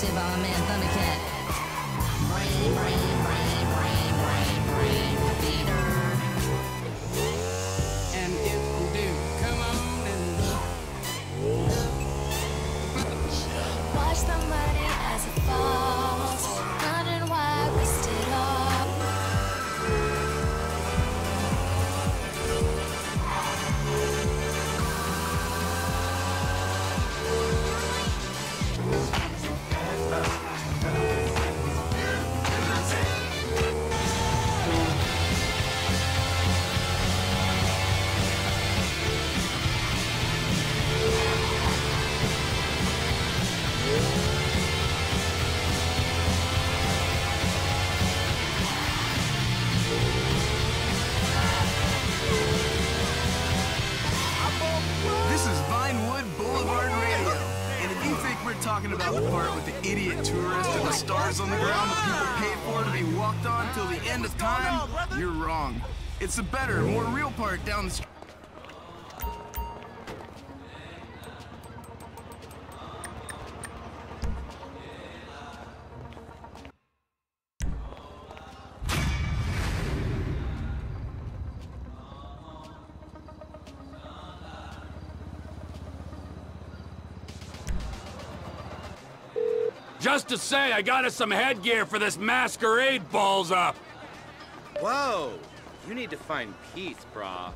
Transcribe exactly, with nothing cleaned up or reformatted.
shit by my man Thundercat. Brain, brain, brain, brain, brain, brain, theater. And if you do, come on and watch somebody as it falls, wondering why I wasted it all. Talking about the part with the idiot tourists and the stars on the ground that people paid for to be walked on till the end of time, you're wrong. It's a better, more real part down the street. Just to say, I got us some headgear for this masquerade balls up. Whoa, you need to find peace, brah.